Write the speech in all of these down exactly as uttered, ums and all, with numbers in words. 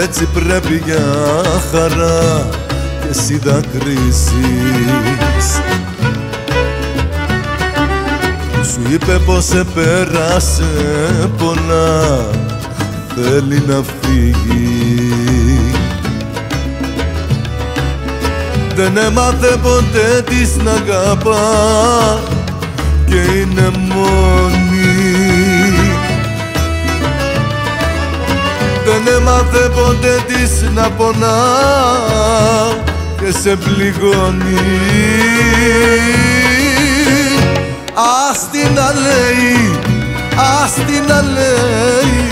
έτσι πρέπει για χαρά και εσύ δακρύσεις. Σου είπε πως σε πέρασε πολλά, θέλει να φύγει. Δεν έμαθε ποτέ της να αγαπά και είναι μόνη. Δεν έμαθε ποτέ της να πονά και σε πληγώνει. Ας την να λέει, ας την να λέει,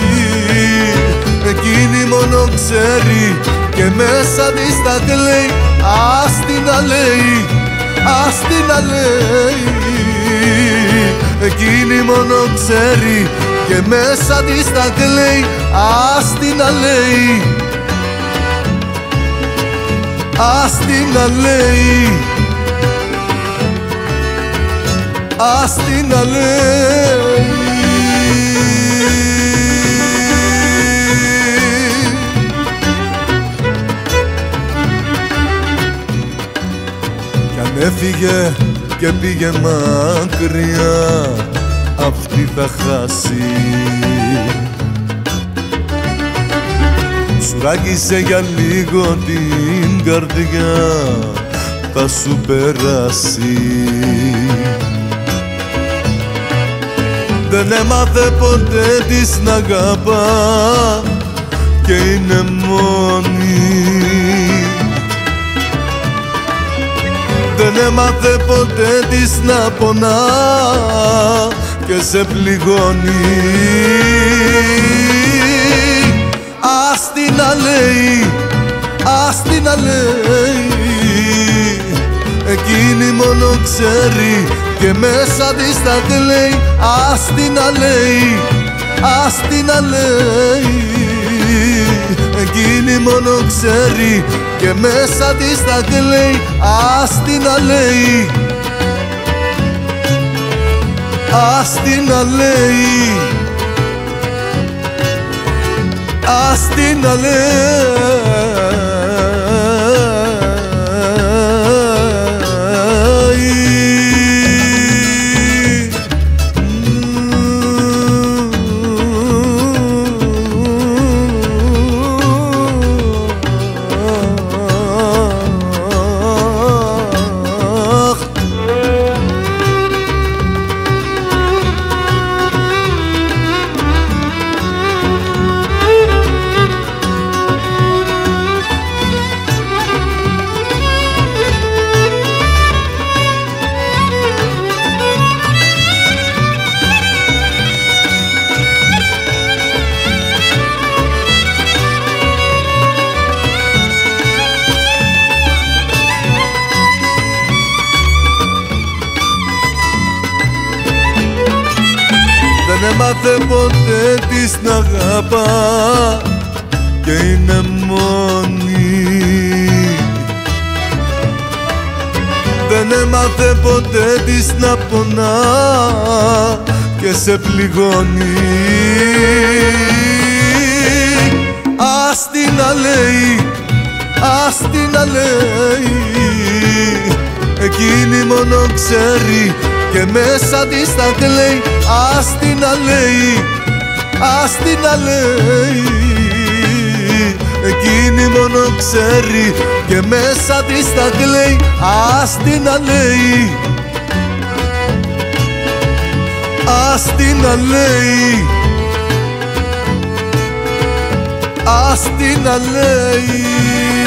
εκείνη μόνο ξέρει και μέσα της τα κλαίει. Ας την να λέει, ας την να λέει, εκείνη μόνο ξέρει και μέσα της τα κλαίει. Ας την να λέει, ας την να λέει, ας την να λέει. Κι αν έφυγε και πήγε μακριά, αυτή θα χάσει. Σουράγισε για λίγο την καρδιά, θα σου περάσει. Δεν έμαθε ποτέ της να αγαπά και είναι μόνη. Δεν έμαθε ποτέ της να πονά και σε πληγώνει. Ας την να λέει, ας την να λέει, εκείνη μόνο ξέρει και μέσα της τα κλαίει. Ας την να λέει, ας την να λέει, εκείνη μόνο ξέρει και μέσα της τα κλαίει. Ας την να λέει, ας την να λέει, ας την να λέει. Δεν έμαθε ποτέ της να αγαπά και είναι μόνη. Δεν έμαθε ποτέ της να πονά και σε πληγώνει. Ας την να λέει, ας την να λέει, εκείνη μόνο ξέρει και μέσα της τα κλαίει. Ας την να λέει, ας την να λέει, εκείνη μόνο ξέρει και μέσα της τα κλαίει. Ας την να λέει, ας την να λέει, ας την να λέει.